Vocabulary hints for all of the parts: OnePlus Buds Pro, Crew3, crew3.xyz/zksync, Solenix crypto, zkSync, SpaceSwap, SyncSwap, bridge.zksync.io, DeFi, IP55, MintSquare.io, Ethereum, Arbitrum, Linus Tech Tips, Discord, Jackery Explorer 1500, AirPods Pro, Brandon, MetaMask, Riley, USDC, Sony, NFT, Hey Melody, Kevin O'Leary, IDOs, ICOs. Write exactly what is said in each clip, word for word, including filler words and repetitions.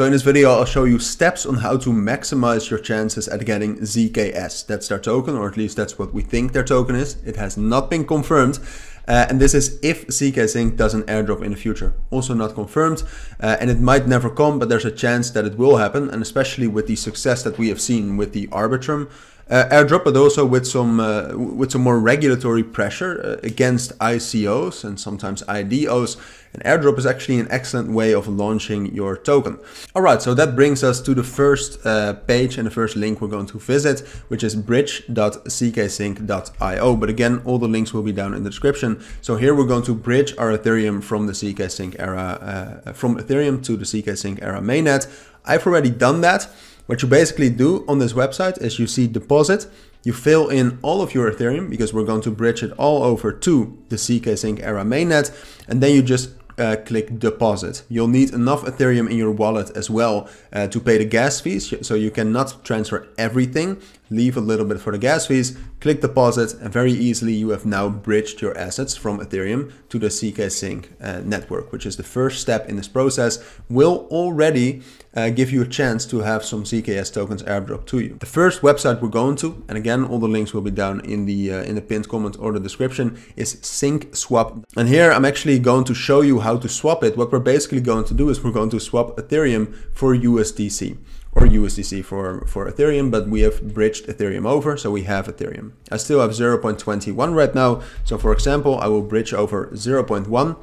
So in this video, I'll show you steps on how to maximize your chances at getting Z K S. That's their token, or at least that's what we think their token is. It has not been confirmed. Uh, and this is if zkSync does an airdrop in the future. Also not confirmed, uh, and it might never come, but there's a chance that it will happen, and especially with the success that we have seen with the Arbitrum uh, airdrop, but also with some uh, with some more regulatory pressure uh, against I C Os and sometimes I D Os. An airdrop is actually an excellent way of launching your token. All right, so that brings us to the first uh, page and the first link we're going to visit, which is bridge dot z k sync dot i o. But again, all the links will be down in the description. So here we're going to bridge our Ethereum from the zkSync era, uh, from Ethereum to the zkSync era mainnet. I've already done that. What you basically do on this website is you see deposit, you fill in all of your Ethereum, because we're going to bridge it all over to the zkSync era mainnet, and then you just Uh, click deposit. You'll need enough Ethereum in your wallet as well uh, to pay the gas fees, so you cannot transfer everything. Leave a little bit for the gas fees, click deposit, and very easily you have now bridged your assets from Ethereum to the zkSync uh, network, which is the first step in this process. Will already uh, give you a chance to have some Z K S tokens airdrop to you. The first website we're going to, and again all the links will be down in the uh, in the pinned comment or the description, is SyncSwap. And here I'm actually going to show you how How to swap it. What we're basically going to do is we're going to swap Ethereum for U S D C, or U S D C for, for Ethereum, but we have bridged Ethereum over, so we have Ethereum. I still have zero point two one right now, so for example, I will bridge over zero point one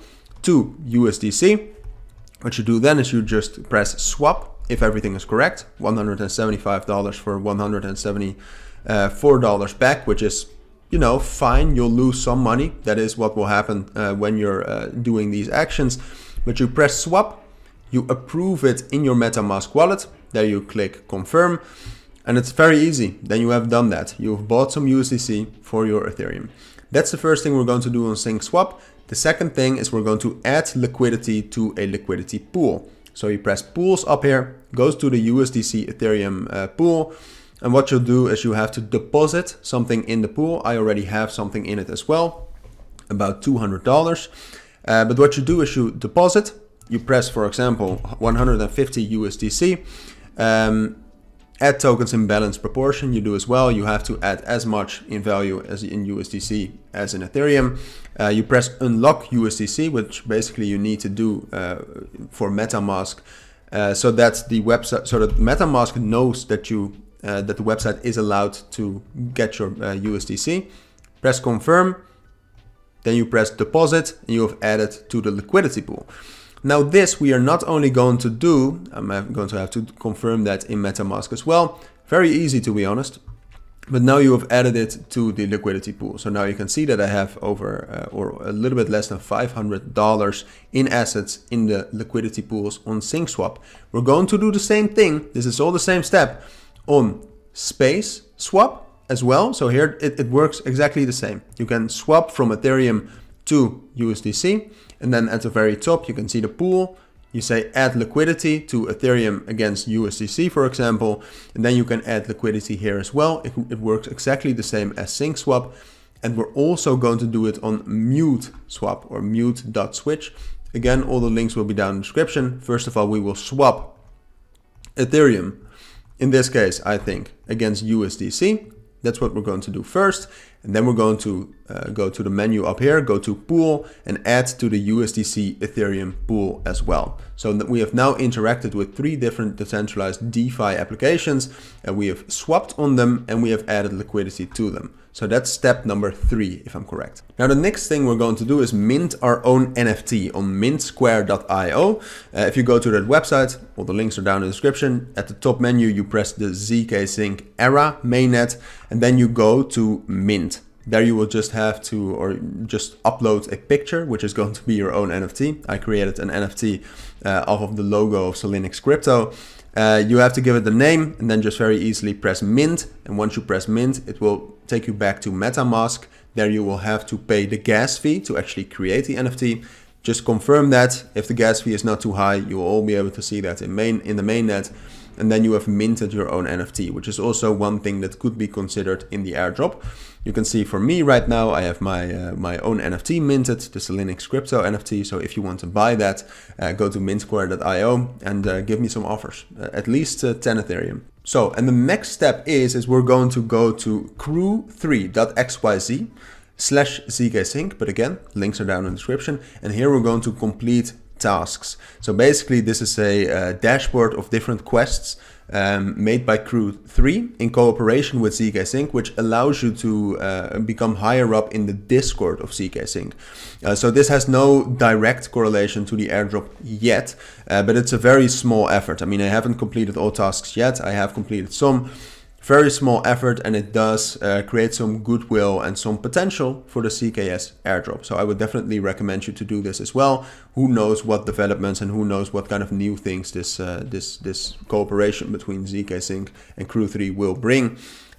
to U S D C. What you do then is you just press swap if everything is correct, one hundred seventy-five dollars for one hundred seventy-four dollars back, which is, you know, fine, you'll lose some money. That is what will happen uh, when you're uh, doing these actions. But you press swap, you approve it in your MetaMask wallet. There you click confirm, and it's very easy. Then you have done that. You've bought some U S D C for your Ethereum. That's the first thing we're going to do on SyncSwap. The second thing is we're going to add liquidity to a liquidity pool. So you press pools up here, goes to the U S D C Ethereum uh, pool. And what you'll do is you have to deposit something in the pool. I already have something in it as well, about two hundred dollars. Uh, but what you do is you deposit, you press, for example, one hundred fifty U S D C, um, add tokens in balance proportion. You do as well. You have to add as much in value as in U S D C as in Ethereum. Uh, you press unlock U S D C, which basically you need to do uh, for MetaMask, uh, so that the website, so that MetaMask knows that you Uh, that the website is allowed to get your uh, U S D C. Press confirm, then you press deposit, and you have added to the liquidity pool. Now this we are not only going to do, I'm going to have to confirm that in MetaMask as well. Very easy, to be honest. But now you have added it to the liquidity pool. So now you can see that I have over uh, or a little bit less than five hundred dollars in assets in the liquidity pools on SyncSwap. We're going to do the same thing. This is all the same step on SpaceSwap as well. So here it, it works exactly the same. You can swap from Ethereum to U S D C, and then at the very top you can see the pool. You say add liquidity to Ethereum against U S D C, for example, and then you can add liquidity here as well. It, it works exactly the same as SyncSwap, and we're also going to do it on MuteSwap, or mute dot switch. Again, all the links will be down in the description. First of all, we will swap Ethereum, in this case, I think, against U S D C. That's what we're going to do first. And then we're going to uh, go to the menu up here, go to pool, and add to the U S D C Ethereum pool as well. So that we have now interacted with three different decentralized DeFi applications, and we have swapped on them, and we have added liquidity to them. So that's step number three, if I'm correct. Now the next thing we're going to do is mint our own N F T on mint square dot i o. Uh, if you go to that website, all the links are down in the description. At the top menu, you press the zkSync era mainnet, and then you go to mint. There you will just have to, or just upload a picture, which is going to be your own N F T. I created an N F T uh, off of the logo of Solenix Crypto. Uh, you have to give it the name, and then just very easily press mint. And once you press mint, it will take you back to MetaMask. There you will have to pay the gas fee to actually create the N F T. Just confirm that. If the gas fee is not too high, you will all be able to see that in main in the mainnet. And then you have minted your own N F T, which is also one thing that could be considered in the airdrop. You can see for me right now, I have my uh, my own N F T minted, the Solenix crypto N F T. So if you want to buy that, uh, go to mint square dot i o and uh, give me some offers, uh, at least uh, ten Ethereum. So, and the next step is, is we're going to go to crew three dot x y z slash z k sync. But again, links are down in the description. And here we're going to complete tasks. So basically this is a uh, dashboard of different quests um, made by crew three in cooperation with zkSync, which allows you to uh, become higher up in the Discord of zkSync. Uh, so this has no direct correlation to the airdrop yet, uh, but it's a very small effort. I mean, I haven't completed all tasks yet. I have completed some. Very small effort, and it does uh, create some goodwill and some potential for the C K S airdrop. So I would definitely recommend you to do this as well. Who knows what developments and who knows what kind of new things this uh, this this cooperation between zkSync and crew three will bring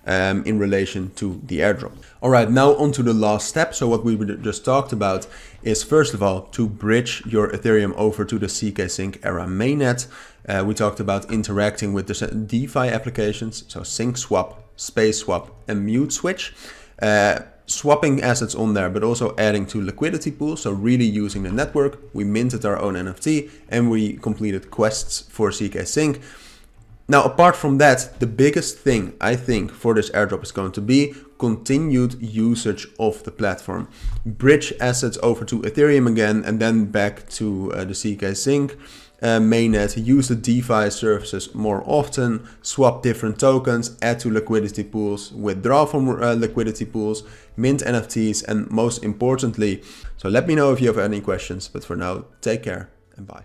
um, in relation to the airdrop. All right, now on to the last step. So what we just talked about is, first of all, to bridge your Ethereum over to the zkSync era mainnet. Uh, we talked about interacting with the DeFi applications, so SyncSwap, SpaceSwap, and mute dot switch. Uh, swapping assets on there, but also adding to liquidity pools, so really using the network. We minted our own N F T, and we completed quests for zkSync. Now, apart from that, the biggest thing I think for this airdrop is going to be continued usage of the platform. Bridge assets over to Ethereum again, and then back to uh, the zkSync uh, mainnet. Use the DeFi services more often, swap different tokens, add to liquidity pools, withdraw from uh, liquidity pools, mint N F Ts, and most importantly, so let me know if you have any questions, but for now, take care and bye.